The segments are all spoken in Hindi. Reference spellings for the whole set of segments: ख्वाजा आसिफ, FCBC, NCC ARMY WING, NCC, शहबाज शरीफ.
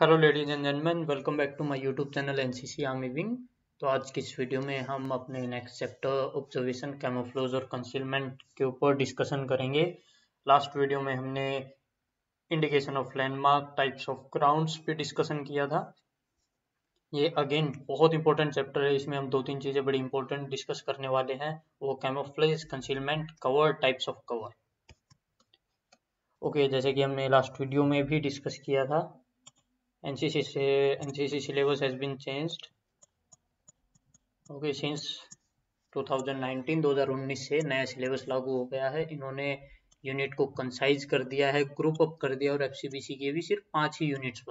Hello ladies and gentleman, welcome back to my YouTube channel NCC army wing. तो आज की इस वीडियो में हम अपने नेक्स्ट चैप्टर ऑब्जर्वेशन, कैमोफ्लेज और कंसीलमेंट के ऊपर डिस्कशन करेंगे। लास्ट वीडियो में हमने indication of landmark, types of grounds पे डिस्कशन किया था। ये अगेन बहुत इंपॉर्टेंट चैप्टर है, इसमें हम दो तीन चीज़ें बड़ी इंपॉर्टेंट डिस्कस करने वाले हैं, वो camouflage, concealment, cover, types of cover. Okay, जैसे कि हमने लास्ट वीडियो में भी डिस्कस किया था, NCC syllabus has been changed. Okay, since 2019 2019 से नया सिलेबस लागू हो गया है। इन्होंने यूनिट को कंसाइज कर दिया है, ग्रुप अप कर दिया और FCBC के भी सिर्फ 5 ही यूनिट्स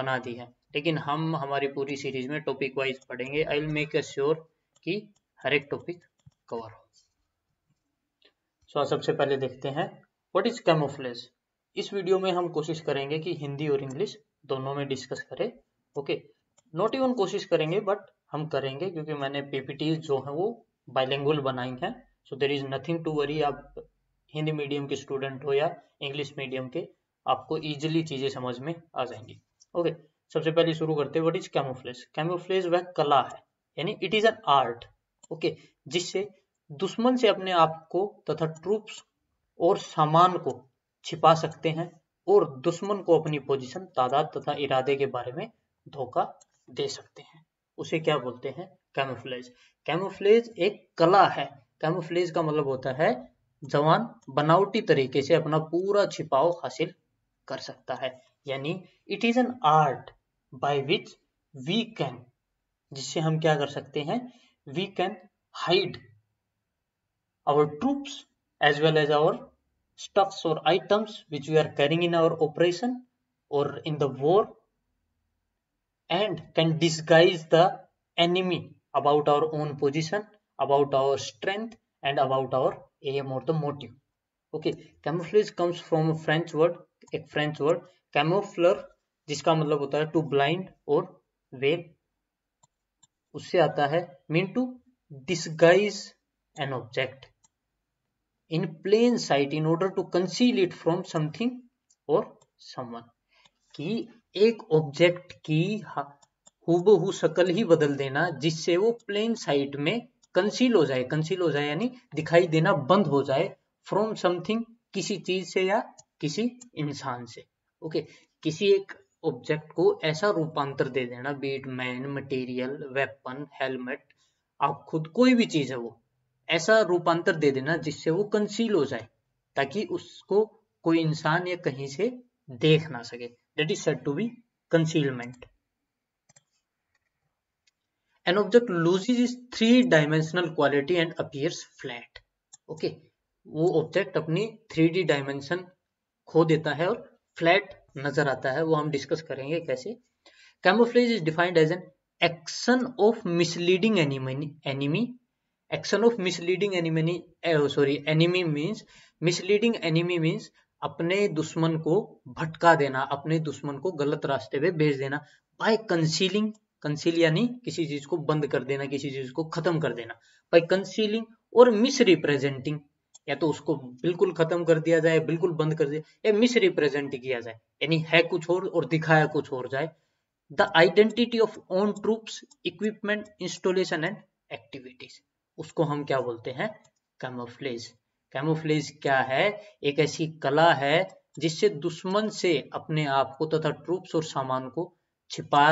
बना दी है। लेकिन हम हमारी पूरी सीरीज में टॉपिक वाइज पढ़ेंगे। आई विल मेक श्योर कि हर एक टॉपिक कवर हो। सो सबसे पहले देखते हैं व्हाट इज कैमोफ्लेज। इस वीडियो में हम कोशिश करेंगे कि हिंदी और इंग्लिश दोनों में डिस्कस करें। ओके, नॉट इवन कोशिश करेंगे बट हम करेंगे, क्योंकि मैंने पीपीटीज जो है वो बाइलिंगुअल बनाई हैं। So there is nothing to worry. आप हिंदी मीडियम के स्टूडेंट हो या इंग्लिश मीडियम के, आपको इजीली चीजें समझ में आ जाएंगी। ओके, सबसे पहले शुरू करते हैं व्हाट इज कैमोफ्लेज। कैमोफ्लेज वह कला है, यानी it is an art, okay, जिससे दुश्मन से अपने आप को तथा ट्रूप्स और सामान को छिपा सकते हैं और दुश्मन को अपनी पोजीशन, तादाद तथा इरादे के बारे में धोखा दे सकते हैं। उसे क्या बोलते हैं? कैमोफ्लेज। कैमोफ्लेज एक कला है। कैमोफ्लेज का मतलब होता है जवान बनावटी तरीके से अपना पूरा छिपाव हासिल कर सकता है, यानी it is an art by which we can, जिससे हम क्या कर सकते हैं, we can hide our troops as well as our stuffs or items which we are carrying in our operation or in the war, and can disguise the enemy about our own position, about our strength and about our aim or the motive. Okay, camouflage comes from a French word, एक French word camoufleur, जिसका मतलब होता है to blind or veil, उससे आता है mean to disguise an object in plain sight in order to conceal it from something or someone, कि एक ऑब्जेक्ट की हूबहू शक्ल ही बदल देना जिससे वो प्लेन साइट में कंसील हो जाए। कंसील हो जाए यानी दिखाई देना बंद हो जाए, फ्रॉम समथिंग, किसी चीज से या किसी इंसान से। ओके, किसी एक ऑब्जेक्ट को ऐसा रूपांतर दे देना, beat man, material, weapon, helmet, आप खुद कोई भी चीज है वो ऐसा रूपांतर दे देना जिससे वो कंसील हो जाए, ताकि उसको कोई इंसान या कहीं से देख ना सके। That is said to be concealment. An object loses its 3 dimensional quality and appears flat. Okay, वो ऑब्जेक्ट अपनी 3D डायमेंशन खो देता है और फ्लैट नजर आता है, वो हम डिस्कस करेंगे कैसे। Camouflage is defined as an action of misleading enemy. Action of misleading enemy means, misleading enemy means अपने दुश्मन को भटका देना, अपने दुश्मन को गलत रास्ते पे भेज देना। बाय कंसीलिंग, कंसील यानी किसी चीज को बंद कर देना, किसी चीज को खत्म कर देना। बाय कंसीलिंग और मिस रिप्रेजेंटिंग, या तो उसको बिल्कुल खत्म कर दिया जाए, बिल्कुल बंद कर दिया, या मिस रिप्रेजेंट किया जाए, यानी है कुछ और दिखाया कुछ और जाए। The identity of own troops, equipment, installation and activities, उसको हम क्या बोलते हैं, कैमोफ्लेज। कैमोफ्लेज क्या है? एक ऐसी कला है जिससे दुश्मन से अपने आप को तथा ट्रूप्स और सामान को छिपा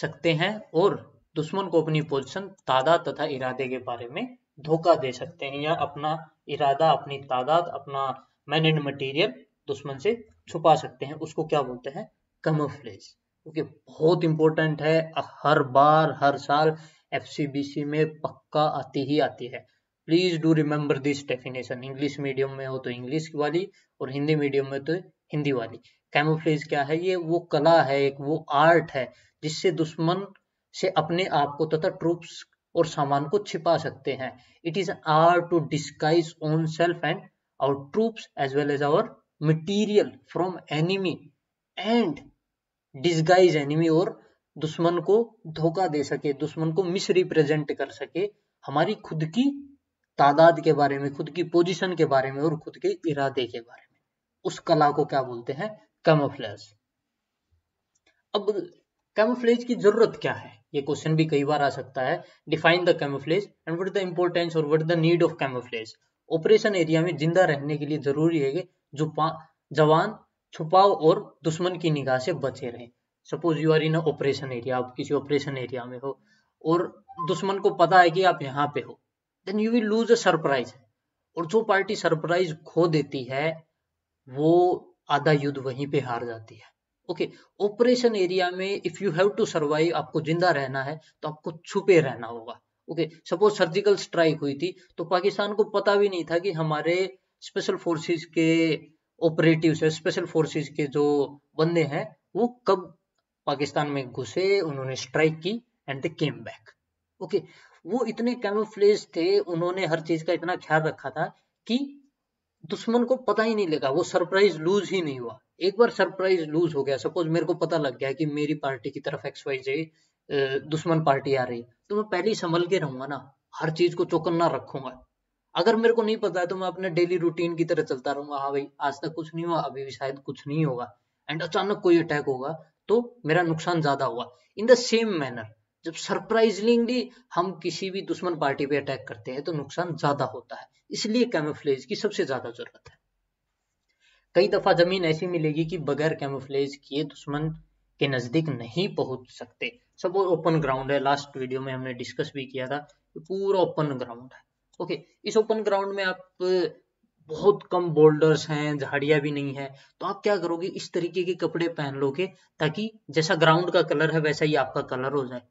सकते हैं और दुश्मन को अपनी पोजीशन, तादाद तथा इरादे के बारे में धोखा दे सकते हैं, या अपना इरादा, अपनी तादाद, अपना मैन एंड मटेरियल दुश्मन से छुपा सकते हैं। उसको क्या बोलते हैं, कैमोफ्लेज। ओके, बहुत इंपॉर्टेंट है, हर बार हर साल FCBC में पक्का आती ही आती है। Please do remember this definition. English medium में हो तो इंग्लिश वाली और हिंदी मीडियम में तो हिंदी वाली। कैमोफ्लेज क्या है? ये वो कला है, एक वो आर्ट है जिससे दुश्मन से अपने आप को तथा ट्रूप्स और सामान को छिपा सकते हैं। It is art to disguise own self and our troops as well as our material from enemy and disguise enemy, और दुश्मन को धोखा दे सके, दुश्मन को मिसरिप्रेजेंट कर सके, हमारी खुद की तादाद के बारे में, खुद की पोजीशन के बारे में और खुद के इरादे के बारे में। उस कला को क्या बोलते हैं, कैमोफ्लेज। अब कैमोफ्लेज की जरूरत क्या है, ये क्वेश्चन भी कई बार आ सकता है। Define the camouflage and what is the importance और what is the need of camouflage. Operation area में जिंदा रहने के लिए जरूरी है कि जो जवान छुपाव और दुश्मन की निगाह से बचे रहे। Suppose you are in operation area, आप किसी ऑपरेशन एरिया में हो और दुश्मन को पता है कि आप यहाँ पे हो, then you will lose a surprise. और जो पार्टी सरप्राइज खो देती है वो आधा युद्ध वहीं पे हार जाती है। ओके, ऑपरेशन एरिया में if you have to survive, आपको जिंदा रहना है तो आपको छुपे रहना होगा। ओके, सपोज सर्जिकल स्ट्राइक हुई थी तो पाकिस्तान को पता भी नहीं था कि हमारे स्पेशल फोर्सेस के ऑपरेटिव्स है, स्पेशल फोर्सेस के जो बंदे हैं वो कब पाकिस्तान में घुसे, उन्होंने स्ट्राइक की and they came back. Okay, वो इतने कैमोफ्लेज थे, उन्होंने हर चीज का इतना ख्याल रखा था कि दुश्मन को पता ही नहीं लगा, वो सरप्राइज लूज ही नहीं हुआ। एक बार सरप्राइज लूज हो गया, सपोज मेरे को पता लग गया कि मेरी पार्टी की तरफ XYZ दुश्मन पार्टी आ रही है, तो मैं पहले ही संभल के रहूंगा ना, हर चीज को चौकन्ना रखूंगा। अगर मेरे को नहीं पता है तो मैं अपने डेली रूटीन की तरह चलता रहूंगा, हाँ भाई आज तक कुछ नहीं हुआ, अभी भी शायद कुछ नहीं होगा, एंड अचानक कोई अटैक होगा तो मेरा नुकसान ज्यादा हुआ। इन द सेम मैनर जब सरप्राइजिंगली हम किसी भी दुश्मन पार्टी पे अटैक करते हैं तो नुकसान ज्यादा होता है, इसलिए कैमोफ्लेज की सबसे ज्यादा जरूरत है। कई दफा जमीन ऐसी मिलेगी कि बगैर कैमोफ्लेज किए दुश्मन के नजदीक नहीं पहुंच सकते। सब ओपन ग्राउंड है, लास्ट वीडियो में हमने डिस्कस भी किया था, पूरा ओपन ग्राउंड है। ओके, इस ओपन ग्राउंड में आप बहुत कम बोल्डर्स हैं, झाड़ियां भी नहीं है, तो आप क्या करोगे, इस तरीके के कपड़े पहन लोगे ताकि जैसा ग्राउंड का कलर है वैसा ही आपका कलर हो जाए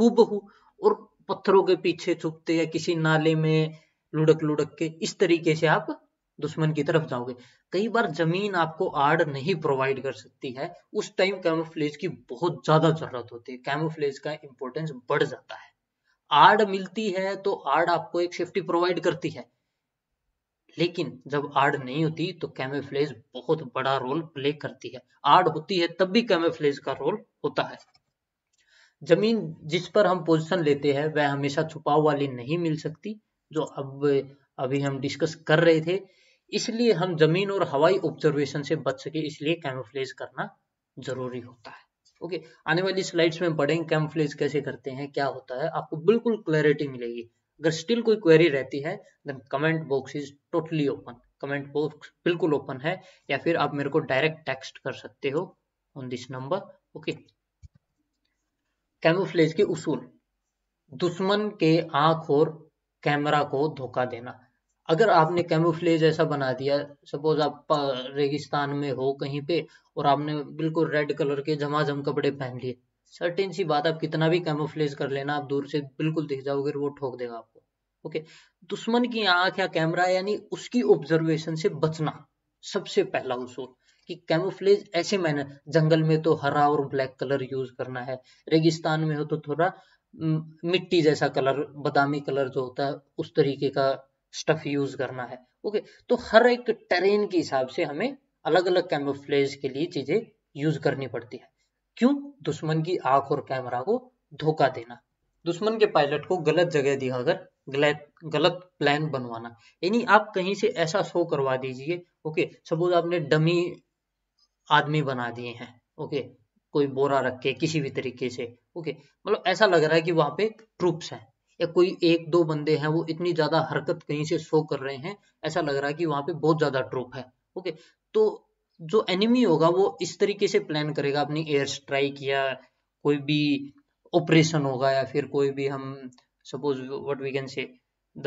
हूबहू, और पत्थरों के पीछे छुपते या किसी नाले में लुढ़क लुढ़क के इस तरीके से आप दुश्मन की तरफ जाओगे। कई बार जमीन आपको आड़ नहीं प्रोवाइड कर सकती है, उस टाइम कैमोफ्लेज की बहुत ज्यादा जरूरत होती है, कैमोफ्लेज का इंपॉर्टेंस बढ़ जाता है। आड़ मिलती है तो आड़ आपको एक सेफ्टी प्रोवाइड करती है, लेकिन जब आड़ नहीं होती तो कैमोफ्लेज बहुत बड़ा रोल प्ले करती है। आड़ होती है तब भी कैमोफ्लेज का रोल होता है। जमीन जिस पर हम पोजीशन लेते हैं वह हमेशा छुपाव वाली नहीं मिल सकती, जो अभी हम डिस्कस कर रहे थे, इसलिए हम जमीन और हवाई ऑब्जर्वेशन से बच सके, इसलिए कैमोफ्लेज करना जरूरी होता है। ओके, आने वाली स्लाइड्स में पढ़ेंगे कैमोफ्लेज कैसे करते हैं, क्या होता है, आपको बिल्कुल क्लैरिटी मिलेगी। अगर स्टिल कोई क्वेरी रहती है then comment box is totally open, comment box बिल्कुल ओपन है, या फिर आप मेरे को डायरेक्ट टेक्स्ट कर सकते हो on this number. Okay, camouflage के उसूल, दुश्मन के आंख और कैमरा को धोखा देना। अगर आपने कैमोफ्लेज ऐसा बना दिया, सपोज आप रेगिस्तान में हो कहीं पे और आपने बिल्कुल रेड कलर के झमाझम कपड़े पहन लिए, सर्टेन सी बात आप कितना भी कैमोफ्लेज कर लेना, आप दूर से बिल्कुल दिख जाओगे, वो ठोक देगा आपको। ओके, दुश्मन की आंख या कैमरा यानी उसकी ऑब्जर्वेशन से बचना सबसे पहला उसूल, कि कैमोफ्लेज ऐसे मैनर, जंगल में तो हरा और ब्लैक कलर यूज करना है, रेगिस्तान में हो तो थोड़ा मिट्टी जैसा कलर, बादामी कलर जो होता है उस तरीके का स्टफ यूज करना है। ओके, तो हर एक टेरेन के हिसाब से हमें अलग अलग कैमोफ्लेज के लिए चीजें यूज करनी पड़ती है। क्यों? दुश्मन की आंख और कैमरा को धोखा देना, दुश्मन के पायलट को गलत जगह दिखाकर गलत प्लान बनवाना, यानी आप कहीं से ऐसा शो करवा दीजिए। ओके, सपोज आपने डमी आदमी बना दिए हैं, ओके, कोई बोरा रख के किसी भी तरीके से, ओके, मतलब ऐसा लग रहा है कि वहां पे ट्रूप्स हैं या कोई एक दो बंदे हैं, वो इतनी ज्यादा हरकत कहीं से शो कर रहे हैं, ऐसा लग रहा है कि वहां पे बहुत ज्यादा ट्रूप है। ओके, तो जो एनिमी होगा वो इस तरीके से प्लान करेगा, अपनी एयर स्ट्राइक या कोई भी ऑपरेशन होगा या फिर कोई भी हम suppose what we can say the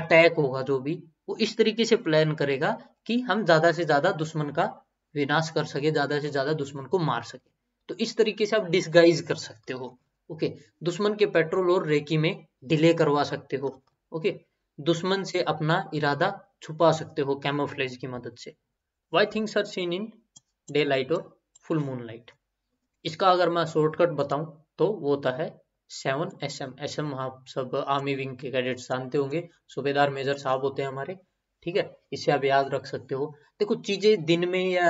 attack होगा, जो भी, वो इस तरीके से प्लान करेगा कि हम ज्यादा से ज्यादा दुश्मन का विनाश कर सके, ज्यादा से ज्यादा दुश्मन को मार सके। तो इस तरीके से आप डिस्गाइज कर सकते हो। ओके, दुश्मन के पेट्रोल और रेकी में डिले करवा सकते हो। ओके, दुश्मन से अपना इरादा छुपा सकते हो कैमोफ्लेज की मदद से। Why things are seen in daylight और फुल मून लाइट, इसका अगर मैं शॉर्टकट बताऊं तो वो होता है 7 SM। आप सब आर्मी विंग के कैडेट्स जानते होंगे, सूबेदार मेजर साहब होते हैं हमारे, ठीक है, इसे आप याद रख सकते हो। देखो, चीजें दिन में या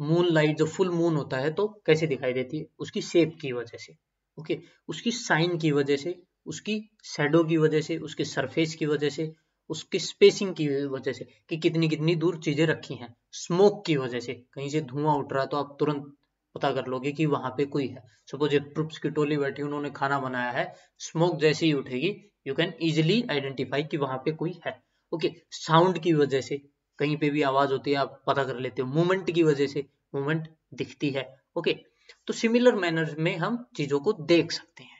मून लाइट, जो फुल मून होता है तो कैसे दिखाई देती है, उसकी शेप की वजह से, ओके, उसकी साइन की वजह से, उसकी शैडो की वजह से, उसके सरफेस की वजह से, उसकी स्पेसिंग की वजह से, कि कितनी कितनी दूर चीजें रखी हैं, स्मोक की वजह से, कहीं से धुआं उठ रहा तो आप तुरंत पता कर लोगे कि वहां पे कोई है। सपोज एक ट्रुप्स की टोली बैठी, उन्होंने खाना बनाया है, स्मोक जैसे ही उठेगी यू कैन इजिली आइडेंटिफाई कि वहां पे कोई है। ओके, साउंड की वजह से कहीं पे भी आवाज होती है आप पता कर लेते हो, मूवमेंट की वजह से मूवमेंट दिखती है। ओके, तो सिमिलर मैनर में हम चीजों को देख सकते हैं।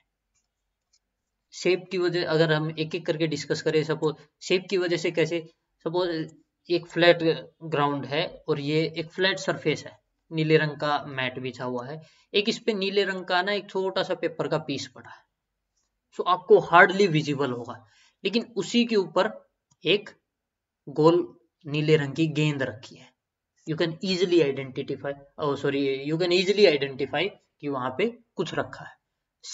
शेप की वजह, अगर हम एक एक करके डिस्कस करें, सपोज शेप की वजह से कैसे, सपोज एक फ्लैट ग्राउंड है और ये एक फ्लैट सरफेस है, नीले रंग का मैट बिछा हुआ है, एक इस पे नीले रंग का ना एक छोटा सा पेपर का पीस पड़ा है, सो आपको हार्डली विजिबल होगा, लेकिन उसी के ऊपर एक गोल नीले रंग की गेंद रखी है, यू कैन इजिली आइडेंटिफाई कि वहां पे कुछ रखा है।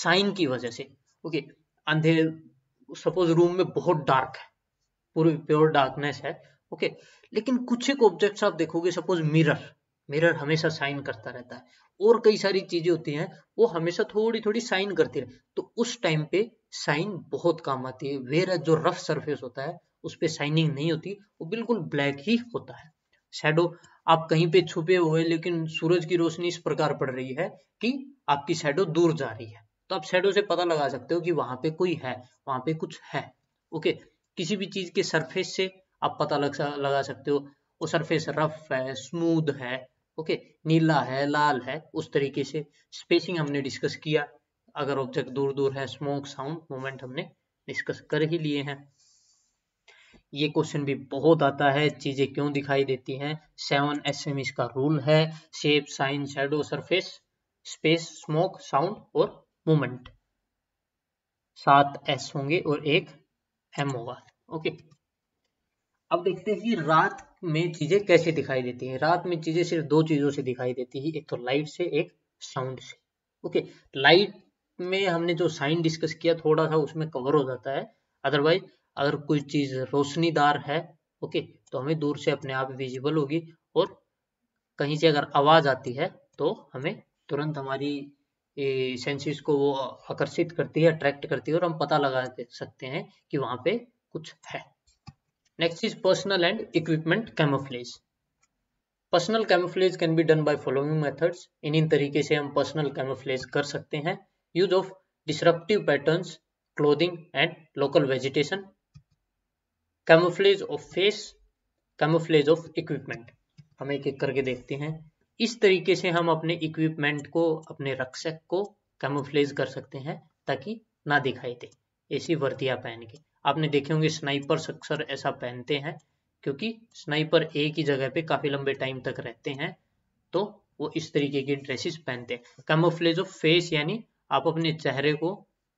साइन की वजह से, ओके, अंधेरे, सपोज रूम में बहुत डार्क है, पूरी प्योर डार्कनेस है, ओके, लेकिन कुछ एक ऑब्जेक्ट्स आप देखोगे, सपोज मिरर हमेशा साइन करता रहता है, और कई सारी चीजें होती हैं वो हमेशा थोड़ी थोड़ी साइन करती रहती है, तो उस टाइम पे साइन बहुत काम आती है। वेयर जो रफ सरफेस होता है उस पे साइनिंग नहीं होती, वो बिल्कुल ब्लैक ही होता है। शैडो, आप कहीं पे छुपे हुए लेकिन सूरज की रोशनी इस प्रकार पड़ रही है कि आपकी शैडो दूर जा रही है, तो आप शैडो से पता लगा सकते हो कि वहां पे कोई है, वहां पे कुछ है। ओके, किसी भी चीज के सरफेस से आप पता लगा सकते हो वो सरफेस रफ है, स्मूथ है, ओके, नीला है, लाल है, उस तरीके से। स्पेसिंग हमने डिस्कस किया, अगर ऑब्जेक्ट दूर दूर है, स्मोक, साउंड, मोमेंट हमने डिस्कस कर ही लिए हैं। ये क्वेश्चन भी बहुत आता है, चीजें क्यों दिखाई देती हैं, 7SM इसका रूल है, shape, shine, shadow, surface, space, smoke, sound और मोमेंट। 7S होंगे और 1M होगा। ओके, अब देखते हैं कि रात में चीजें कैसे दिखाई देती हैं। रात में चीजें सिर्फ दो चीजों से दिखाई देती है, एक तो लाइट से, एक साउंड से। ओके, लाइट में हमने जो साइन डिस्कस किया थोड़ा सा उसमें कवर हो जाता है, अदरवाइज अगर कोई चीज रोशनीदार है, ओके, तो हमें दूर से अपने आप विजिबल होगी, और कहीं से अगर आवाज आती है तो हमें तुरंत हमारी सेंसेस को वो आकर्षित करती है, अट्रैक्ट करती है, और हम पता लगा सकते हैं कि वहां पे कुछ है। Next is personal and equipment camouflage. Personal camouflage can be done by following methods. इन तरीके से हम personal camouflage कर सकते हैं। Use of disruptive patterns, clothing and local vegetation. Camouflage of face, camouflage of equipment. हम एक एक करके देखते हैं। इस तरीके से हम अपने equipment को, अपने रक्षक को camouflage कर सकते हैं ताकि ना दिखाई दे। ऐसी वर्दियां पहन के आपने देखे होंगे, स्नाइपर अक्सर ऐसा पहनते हैं क्योंकि स्नाइपर एक ही जगह पे काफी लंबे टाइम तक रहते हैं, तो वो इस तरीके की ड्रेसेस पहनते हैं। कैमोफ्लेज ऑफ फेस, यानी आप अपने चेहरे को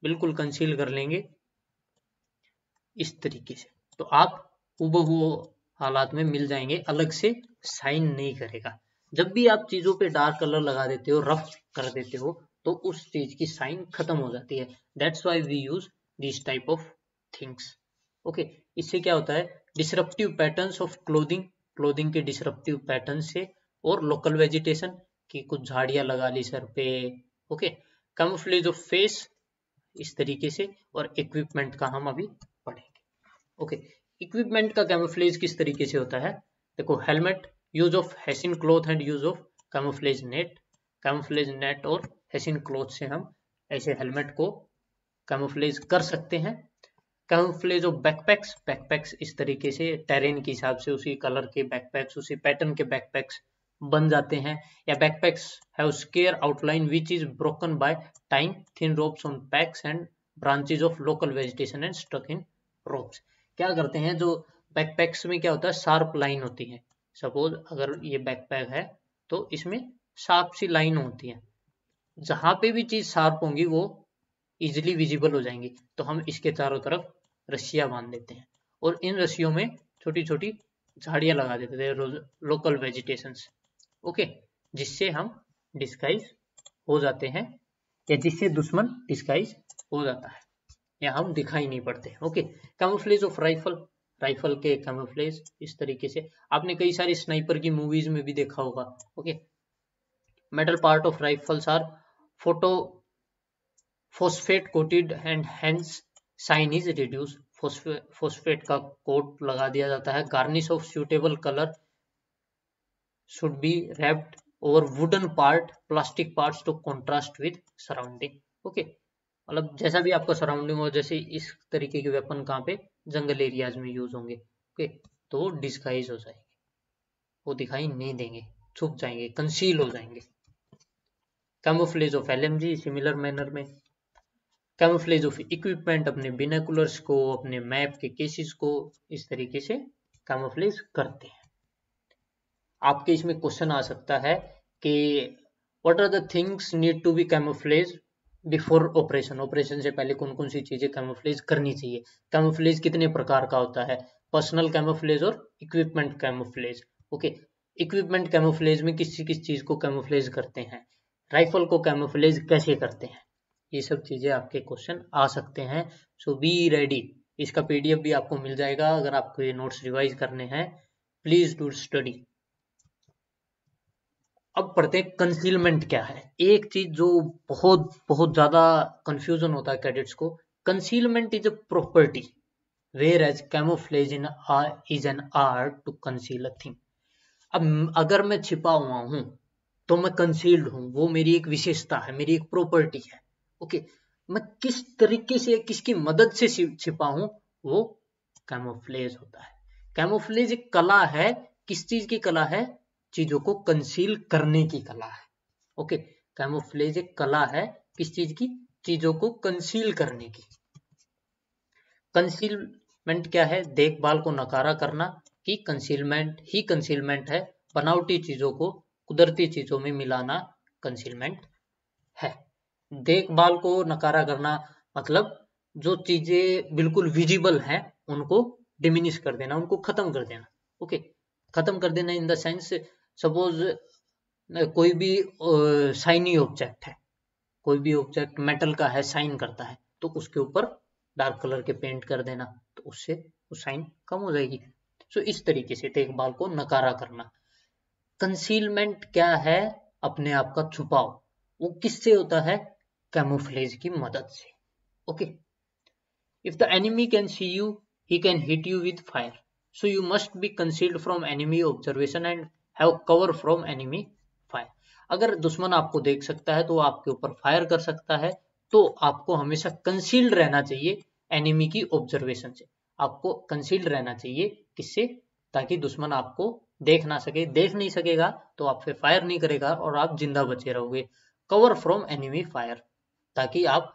बिल्कुल कंसील कर लेंगे इस तरीके से, तो आप हूबहू हालात में मिल जाएंगे, अलग से साइन नहीं करेगा। जब भी आप चीजों पे डार्क कलर लगा देते हो, रफ कर देते हो, तो उस चीज की साइन खत्म हो जाती है। That's why we use this type of things. Okay, इससे क्या होता है, disruptive patterns of clothing, clothing के डिसरप्टिव पैटर्न से, और लोकल वेजिटेशन की कुछ झाड़ियां लगा ली सर पे। ओके, कैमोफ्लेज ऑफ फेस इस तरीके से, और इक्विपमेंट का हम अभी पढ़ेंगे। ओके, इक्विपमेंट का कैमोफ्लेज किस तरीके से होता है, देखो, helmet, use of hessian cloth and use of camouflage net. Camouflage net और हेसिन क्लोथ से हम ऐसे हेलमेट को कैमोफ्लेज कर सकते हैं। कैमोफ्लेज ऑफ बैकपैक्स, बैकपैक्स इस तरीके से टेरेन के हिसाब से उसी कलर के बैकपैक्स, उसी पैटर्न के बैकपैक्स बन जाते हैं, या backpacks have square outline which is broken by tying thin ropes on packs and branches of local vegetation and stuck in ropes. क्या करते हैं, जो बैकपैक्स में क्या होता है, शार्प लाइन होती है। सपोज अगर ये बैकपैक है तो इसमें शार्प सी लाइन होती है, जहां पे भी चीज शार्प होंगी वो इजिली विजिबल हो जाएंगी, तो हम इसके चारों तरफ रस्सियां बांध देते हैं, और इन रस्सियों में छोटी छोटी झाड़ियां लगा देते हैं, लोकल वेजिटेशंस। ओके, जिससे हम डिस्गाइज हो जाते हैं, या जिससे दुश्मन डिस्गाइज हो जाता है, या हम दिखाई नहीं पड़ते। Okay, camouflage of rifle, rifle के कैमोफ्लेज इस तरीके से, आपने कई सारी स्नाइपर की मूवीज में भी देखा होगा। Okay, metal part of rifles are photo phosphate coated and hence shine is reduce. Phosphate का कोट लगा दिया जाता है। Garnish of suitable colour should be wrapped और wooden part plastic parts to contrast with surrounding. Okay, मतलब जैसा भी आपका सराउंडिंग हो, जैसे इस तरीके के वेपन कहाँ पे जंगल एरियाज में यूज होंगे, ओके, तो वो डिस्गाइज हो जाएंगे, वो दिखाई नहीं देंगे, छुप जाएंगे, कंसील हो जाएंगे। Camouflage of LMG similar manner में, कैमोफ्लेज ऑफ इक्विपमेंट, अपने बिनोकुलर्स को, अपने मैप के केसेस को इस तरीके से कैमोफ्लेज करते हैं। आपके इसमें क्वेश्चन आ सकता है कि what are the things need to be camouflage before operation, operation से पहले कौन कौन सी चीजें कैमोफ्लेज करनी चाहिए। कैमोफ्लेज कितने प्रकार का होता है, पर्सनल कैमोफ्लेज और equipment camouflage. Okay, equipment camouflage में किस किस चीज को कैमोफ्लेज करते हैं, राइफल को कैमोफ्लेज कैसे करते हैं, ये सब चीजें आपके क्वेश्चन आ सकते हैं। सो बी रेडी, इसका पीडीएफ भी आपको मिल जाएगा। अगर आपको ये नोट्स रिवाइज करने हैं, प्लीज डू स्टडी। अब पढ़ते हैं कंसीलमेंट क्या है। एक चीज जो बहुत बहुत ज्यादा कंफ्यूजन होता है कैडेट्स को, concealment is a property whereas camouflage is an art to conceal a thing. अब अगर मैं छिपा हुआ हूं तो मैं कंसील्ड हूं, वो मेरी एक विशेषता है, मेरी एक प्रॉपर्टी है। ओके, मैं किस तरीके से, किसकी मदद से छिपा हूं, वो कैमोफ्लेज होता है। कैमोफ्लेज एक कला है। किस चीज की कला है, चीजों को कंसील करने की कला है। ओके, कैमोफ्लेज एक कला है, किस चीज की, चीजों को कंसील करने की। कंसीलमेंट क्या है, देखभाल को नकारा करना, कि कंसीलमेंट ही कंसीलमेंट है, बनावटी चीजों को कुदरती चीजों में मिलाना कंसीलमेंट है। देखभाल को नकारा करना मतलब जो चीजें बिल्कुल विजिबल हैं उनको डिमिनिश कर देना, उनको खत्म कर देना। ओके, खत्म कर देना इन द सेंस, सपोज कोई भी शाइनी ऑब्जेक्ट है, कोई भी ऑब्जेक्ट मेटल का है, शाइन करता है, तो उसके ऊपर डार्क कलर के पेंट कर देना, तो उससे वो शाइन कम हो जाएगी। सो इस तरीके से देखभाल को नकारा करना। कंसीलमेंट क्या है, अपने आप का छुपाओ, वो किससे होता है, कैमोफ्लेज की मदद से। Okay, if the enemy can see you he can hit you with fire, so you must be concealed from enemy observation and have cover from enemy fire. अगर दुश्मन आपको देख सकता है तो आपके ऊपर फायर कर सकता है, तो आपको हमेशा कंसील्ड रहना चाहिए एनिमी की ऑब्जर्वेशन से। आपको कंसील्ड रहना चाहिए किससे, ताकि दुश्मन आपको देख ना सके। देख नहीं सकेगा तो आप पे फायर नहीं करेगा और आप जिंदा बचे रहोगे। कवर फ्रॉम एनिमी फायर, ताकि आप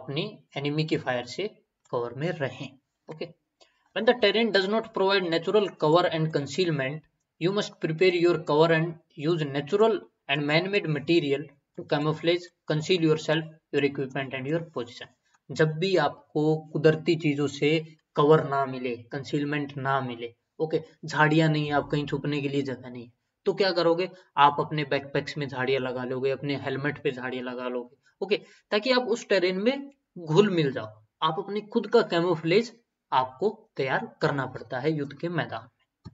अपनी एनिमी की फायर से कवर में रहें। Okay, when the terrain does not provide natural cover and concealment, you must prepare your cover and use natural and man-made material to camouflage, conceal yourself, your equipment and your position. जब भी आपको कुदरती चीजों से कवर ना मिले, कंसीलमेंट ना मिले, ओके, झाड़ियां नहीं है, आप कहीं छुपने के लिए जगह नहीं है, तो क्या करोगे, आप अपने बैकपैक्स में झाड़ियां लगा लोगे, अपने हेलमेट पे झाड़ियां लगा लोगे। ओके, ताकि आप उस टेरेन में घुल मिल जाओ। आप अपने खुद का कैमोफ्लेज आपको तैयार करना पड़ता है युद्ध के मैदान में।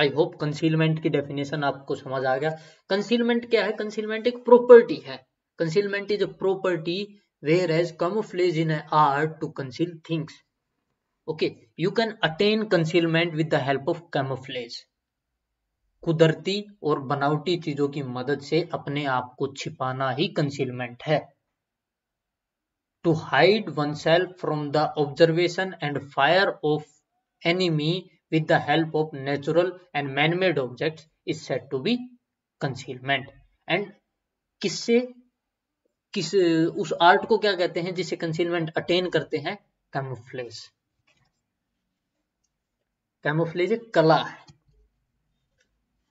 आई होप कंसीलमेंट की डेफिनेशन आपको समझ आ गया। कंसीलमेंट क्या है, कंसीलमेंट एक प्रॉपर्टी है। Concealment is a property whereas camouflage in art to conceal things. Okay, you can attain concealment with the help of camouflage. कुदरती और बनावटी चीजों की मदद से अपने आप को छिपाना ही कंसीलमेंट है। To hide oneself from the observation and fire of enemy with the help of natural and man-made objects is said to be concealment. And किस उस आर्ट को क्या कहते हैं जिसे concealment attain करते हैं, camouflage। camouflage एक कला है।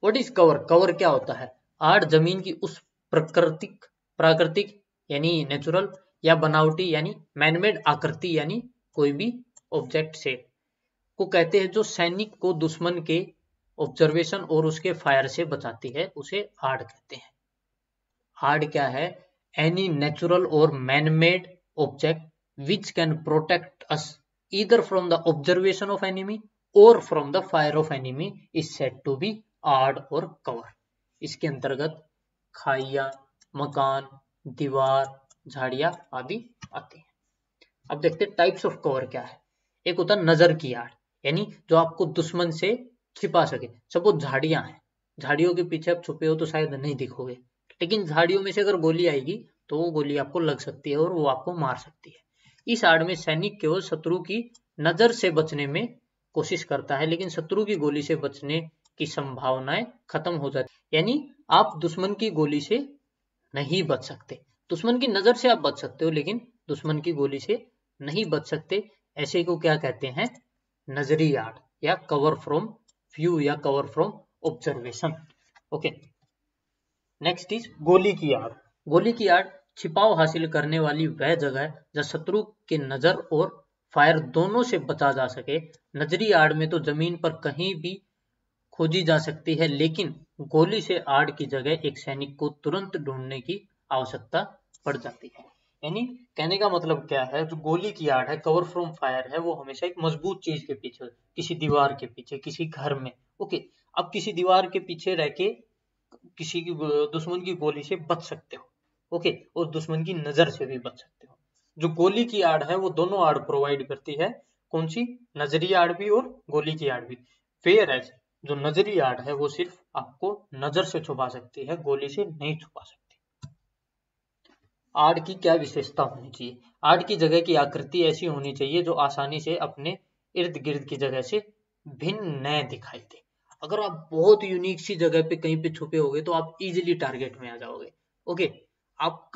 What is cover? Cover क्या होता है? आर्ट जमीन की उस प्राकृतिक यानी natural या बनावटी यानी मैनमेड आकृति यानी कोई भी ऑब्जेक्ट से को कहते हैं जो सैनिक को दुश्मन के ऑब्जर्वेशन और उसके फायर से बचाती है, उसे आड़ कहते हैं। आड़ क्या है, एनी नेचुरल और manmade object which can protect us either from the observation of enemy और from the fire of enemy is said to be आड़ और कवर। इसके अंतर्गत खाइया, मकान, दीवार, झाड़ियां आदि आते हैं। अब देखते हैं टाइप्स ऑफ कवर क्या है। एक होता है नजर की आड़, यानी जो आपको दुश्मन से छिपा सके। सपोज झाड़ियां हैं, झाड़ियों के पीछे आप छुपे हो तो शायद नहीं दिखोगे, लेकिन झाड़ियों में से अगर गोली आएगी तो वो गोली आपको लग सकती है और वो आपको मार सकती है। इस आड़ में सैनिक केवल शत्रु की नजर से बचने में कोशिश करता है, लेकिन शत्रु की गोली से बचने की संभावनाएं खत्म हो जाती, यानी आप दुश्मन की गोली से नहीं बच सकते। दुश्मन की नजर से आप बच सकते हो लेकिन दुश्मन की गोली से नहीं बच सकते। ऐसे को क्या कहते हैं? नजरी आड़ या कवर फ्रॉम व्यू या cover from observation. Okay, next is गोली की आड़। गोली की आड़ छिपाव हासिल करने वाली वह जगह है जहां शत्रु की नजर और फायर दोनों से बचा जा सके। नजरी आड़ में तो जमीन पर कहीं भी खोजी जा सकती है, लेकिन गोली से आड़ की जगह एक सैनिक को तुरंत ढूंढने की आवश्यकता पड़ जाती है। यानी कहने का मतलब क्या है, जो गोली की आड़ है, कवर फ्रॉम फायर है, वो हमेशा एक मजबूत चीज के पीछे, किसी दीवार के पीछे, किसी घर में। ओके, अब किसी दीवार के पीछे रह के किसी की दुश्मन की गोली से बच सकते हो, ओके, और दुश्मन की नजर से भी बच सकते हो। जो गोली की आड़ है वो दोनों आड़ प्रोवाइड करती है, कौन सी? नजरी आड़ भी और गोली की आड़ भी। फेयर है, जो नजरी आड़ है वो सिर्फ आपको नजर से छुपा सकती है, गोली से नहीं छुपा सकती। आड़ की क्या विशेषता होनी चाहिए? आड़ की जगह की आकृति ऐसी होनी चाहिए जो आसानी से अपने इर्द गिर्द की जगह से भिन्न न दिखाई दे। अगर आप बहुत यूनिक सी जगह पे कहीं पे छुपे होगे तो आप इजीली टारगेट में आ जाओगे। ओके, आप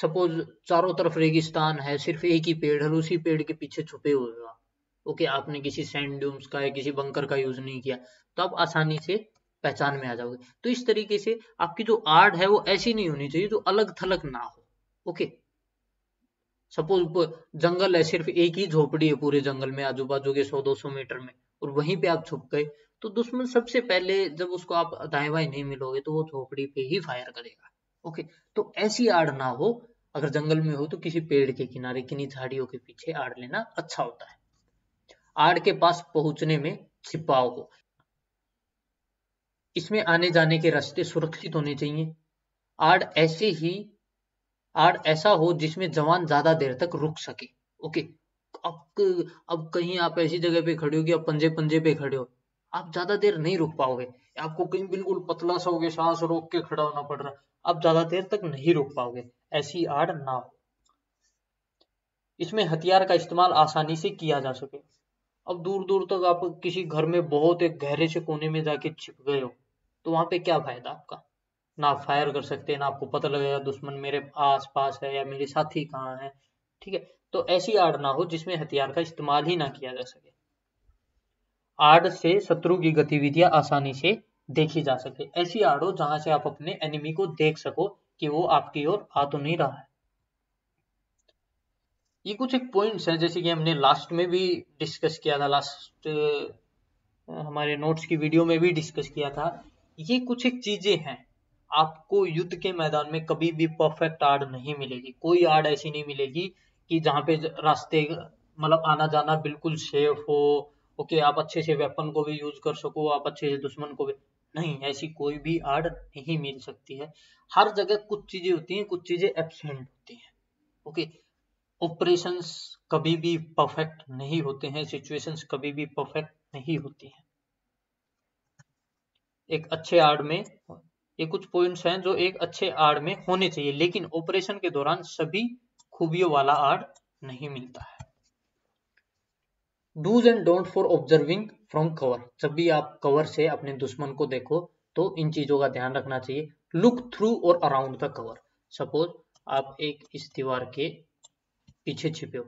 सपोज चारों तरफ रेगिस्तान है, सिर्फ एक ही पेड़ है, उसी पेड़ के पीछे छुपे हुए हो आप। ओके, आपने किसी सैंड ड्यूम्स का या किसी बंकर का यूज नहीं किया तो आप आसानी से पहचान में आ जाओगे। तो इस तरीके से आपकी जो आड़ है वो ऐसी नहीं होनी चाहिए जो अलग थलग ना हो। ओके, सपोज जंगल है, सिर्फ एक ही झोपड़ी है पूरे जंगल में, आजू बाजू के 100-200 मीटर में, और वहीं पे आप छुप गए तो दुश्मन सबसे पहले जब उसको आप दाएं बाएं नहीं मिलोगे तो वो झोपड़ी पे ही फायर करेगा। ओके, तो ऐसी आड़ ना हो। अगर जंगल में हो तो किसी पेड़ के किनारे, किन्हीं झाड़ियों के पीछे आड़ लेना अच्छा होता है। आड़ के पास पहुंचने में छिपाव हो, इसमें आने जाने के रास्ते सुरक्षित होने चाहिए। आड़ ऐसा हो जिसमें जवान ज्यादा देर तक रुक सके। ओके, अब कहीं आप ऐसी जगह पे खड़े हो कि आप पंजे पे खड़े हो, आप ज्यादा देर नहीं रुक पाओगे, आपको कहीं बिल्कुल पतला सा हो गया, सांस रोक के खड़ा होना पड़ रहा, आप ज्यादा देर तक नहीं रुक पाओगे, ऐसी आड़ ना हो। इसमें हथियार का इस्तेमाल आसानी से किया जा सके। अब दूर दूर तक आप किसी घर में बहुत एक गहरे से कोने में जाके छिप गए हो तो वहां पे क्या फायदा आपका? ना आप फायर कर सकते, ना आपको पता लगेगा दुश्मन मेरे आस पास है या मेरे साथी कहाँ है। ठीक है, तो ऐसी आड़ ना हो जिसमें हथियार का इस्तेमाल ही ना किया जा सके। आड़ से शत्रु की गतिविधियां आसानी से देखी जा सके। ऐसी आड़ हो जहां से आप अपने एनिमी को देख सको कि वो आपकी ओर आ तो नहीं रहा है। ये कुछ एक पॉइंट्स हैं जैसे कि हमने लास्ट में भी डिस्कस किया था, लास्ट हमारे नोट्स की वीडियो में भी डिस्कस किया था। ये कुछ एक चीजें हैं, आपको युद्ध के मैदान में कभी भी परफेक्ट आड़ नहीं मिलेगी। कोई आड़ ऐसी नहीं मिलेगी कि जहाँ पे रास्ते मतलब आना जाना बिल्कुल सेफ हो। ओके, आप अच्छे से वेपन को भी यूज कर सको, आप अच्छे से दुश्मन को भी नहीं, ऐसी कोई भी आड़ नहीं मिल सकती है। हर जगह कुछ चीजें होती हैं, कुछ चीजें एब्सेंट होती हैं। ओके, ऑपरेशंस कभी भी परफेक्ट नहीं होते हैं, सिचुएशंस कभी भी परफेक्ट नहीं होती हैं। एक अच्छे आड़ में ये कुछ पॉइंट्स हैं जो एक अच्छे आड़ में होने चाहिए, लेकिन ऑपरेशन के दौरान सभी खूबियों वाला आड़ नहीं मिलता है। Dos and don't for observing from cover. जब भी आप कवर से अपने दुश्मन को देखो तो इन चीजों का ध्यान रखना चाहिए। लुक थ्रू और अराउंड द कवर। सपोज आप एक इस दीवार के पीछे छिपे हो,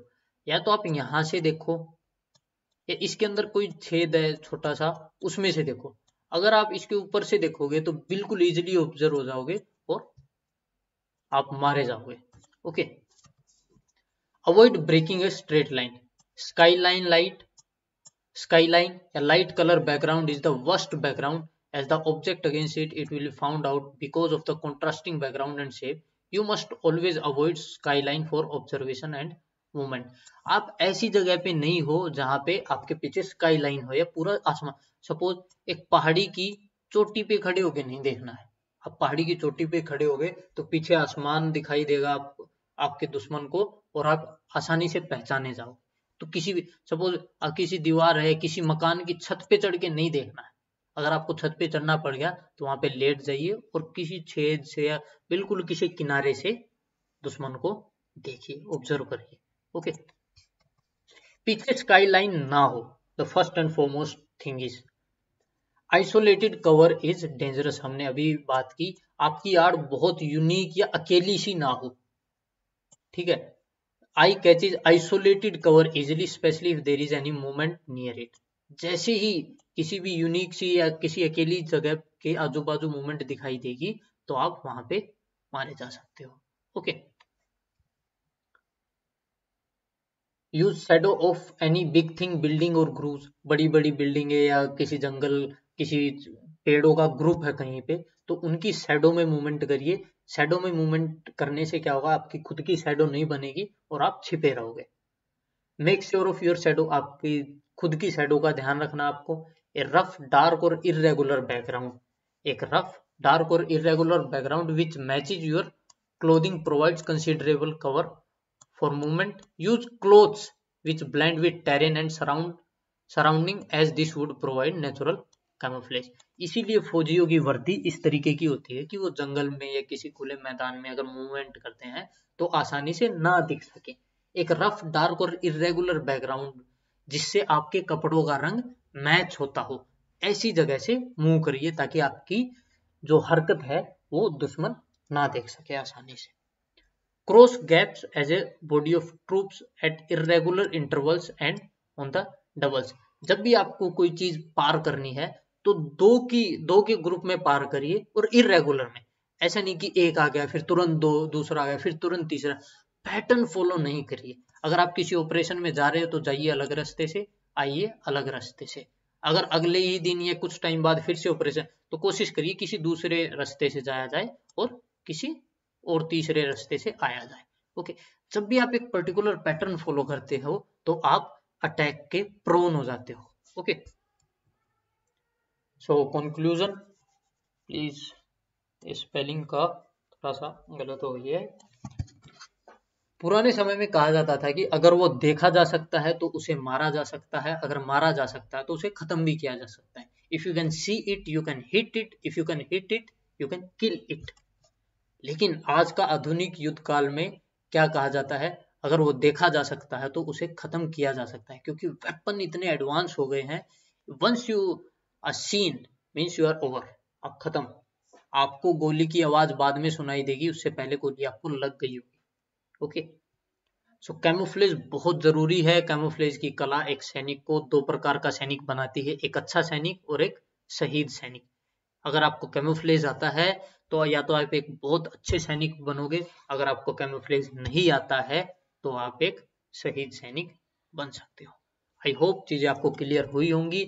या तो आप यहां से देखो या इसके अंदर कोई छेद है छोटा सा, उसमें से देखो। अगर आप इसके ऊपर से देखोगे तो बिल्कुल इजिली ऑब्जर्व हो जाओगे और आप मारे जाओगे। Okay, avoid breaking a straight line. Skyline या light color background is the worst background as the object against it will be found out because of the contrasting background and shape. You must always avoid skyline for observation and movement. आप ऐसी जगह पे नहीं हो जहां पे आपके पीछे skyline हो या पूरा आसमान। सपोज एक पहाड़ी की चोटी पे खड़े होके नहीं देखना है, आप पहाड़ी की चोटी पे खड़े हो गए तो पीछे आसमान दिखाई देगा आपको, आपके दुश्मन को, और आप आसानी से पहचाने जाओ। तो किसी भी, सपोज किसी दीवार है, किसी मकान की छत पे चढ़ के नहीं देखना है, अगर आपको छत पे चढ़ना पड़ गया तो वहां पे लेट जाइए और किसी छेद से या बिल्कुल किसी किनारे से दुश्मन को देखिए, ऑब्जर्व करिए। ओके, पीछे स्काई लाइन ना हो। The first and foremost thing is isolated cover is dangerous. हमने अभी बात की, आपकी यार्ड बहुत यूनिक या अकेली सी ना हो, ठीक है। Eye catch is isolated cover easily specially if there is any movement near it. जैसे ही किसी भी यूनिक सी या किसी अकेली जगह के आजू बाजू मूवमेंट दिखाई देगी तो आप वहां पे मारे जा सकते हो। Okay, use shadow of any big thing, building और ग्रुप्स। बड़ी बड़ी बिल्डिंग है या किसी जंगल, किसी पेड़ों का ग्रुप है कहीं पे, तो उनकी शैडो में मूवमेंट करिए। शैडो में मूवमेंट करने से क्या होगा, आपकी खुद की शैडो नहीं बनेगी और आप छिपे रहोगे। Make sure of your shadow, आपकी खुद की शैडो का ध्यान रखना आपको। ए रफ डार्क और इरेगुलर बैकग्राउंड, एक रफ डार्क और irregular background which matches your clothing provides considerable cover for movement. Use clothes which blend with terrain and surrounding as this would provide natural camouflage. इसीलिए फौजियों की वर्दी इस तरीके की होती है कि वो जंगल में या किसी खुले मैदान में अगर मूवमेंट करते हैं तो आसानी से ना दिख सके। एक रफ डार्क और इरेगुलर बैकग्राउंड जिससे आपके कपड़ों का रंग मैच होता हो, ऐसी जगह से मूव करिए ताकि आपकी जो हरकत है वो दुश्मन ना देख सके आसानी से। Cross gaps as a body of troops at irregular intervals and on the doubles. जब भी आपको कोई चीज पार करनी है तो दो के ग्रुप में पार करिए और इरेगुलर में। ऐसा नहीं कि एक आ गया फिर तुरंत दो, दूसरा आ गया फिर तुरंत तीसरा, पैटर्न फॉलो नहीं करिए। अगर आप किसी ऑपरेशन में जा रहे हो तो जाइए अलग रास्ते से, आइए अलग रास्ते से। अगर अगले ही दिन या कुछ टाइम बाद फिर से ऑपरेशन, तो कोशिश करिए किसी दूसरे रास्ते से जाया जाए और किसी और तीसरे रास्ते से आया जाए। ओके, जब भी आप एक पर्टिकुलर पैटर्न फॉलो करते हो तो आप अटैक के प्रोन हो जाते हो। Okay, so conclusion, please spelling का थोड़ा सा गलत हो गया है। पुराने समय में कहा जाता था कि अगर वो देखा जा सकता है तो उसे मारा जा सकता है, अगर मारा जा सकता है तो उसे खत्म भी किया जा सकता है। If you can see it you can hit it, if you can hit it you can kill it. लेकिन आज का आधुनिक युद्ध काल में क्या कहा जाता है, अगर वो देखा जा सकता है तो उसे खत्म किया जा सकता है, क्योंकि वेपन इतने एडवांस हो गए हैं। Once you are seen means you are over, आप खत्म। आपको गोली की आवाज बाद में सुनाई देगी, उससे पहले गोली आपको लग गई होगी। ओके, सो कैमोफ्लेज बहुत जरूरी है। कैमोफ्लेज की कला एक सैनिक को दो प्रकार का सैनिक बनाती है, एक अच्छा सैनिक और एक शहीद सैनिक। अगर आपको कैमोफ्लेज आता है तो या तो आप एक बहुत अच्छे सैनिक बनोगे, अगर आपको कैमोफ्लेज नहीं आता है तो आप एक शहीद सैनिक बन सकते हो। आई होप चीजें आपको क्लियर हुई होंगी।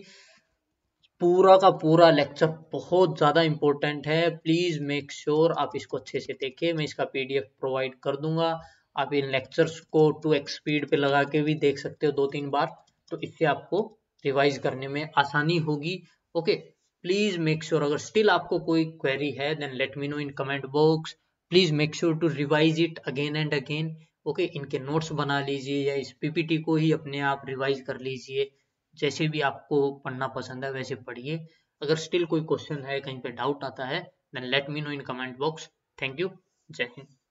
पूरा का पूरा लेक्चर बहुत ज़्यादा इम्पोर्टेंट है, प्लीज़ मेक श्योर आप इसको अच्छे से देखें। मैं इसका PDF प्रोवाइड कर दूंगा, आप इन लेक्चर्स को 2x स्पीड पे लगा के भी देख सकते हो 2-3 बार, तो इससे आपको रिवाइज करने में आसानी होगी। ओके, प्लीज़ मेक श्योर, अगर स्टिल आपको कोई क्वेरी है then let me know in comment box. Please make sure to revise it again and again. Okay, इनके नोट्स बना लीजिए या इस PPT को ही अपने आप रिवाइज कर लीजिए, जैसे भी आपको पढ़ना पसंद है वैसे पढ़िए। अगर स्टिल कोई क्वेश्चन है, कहीं पे डाउट आता है then let me know in comment box. Thank you, जय हिंद।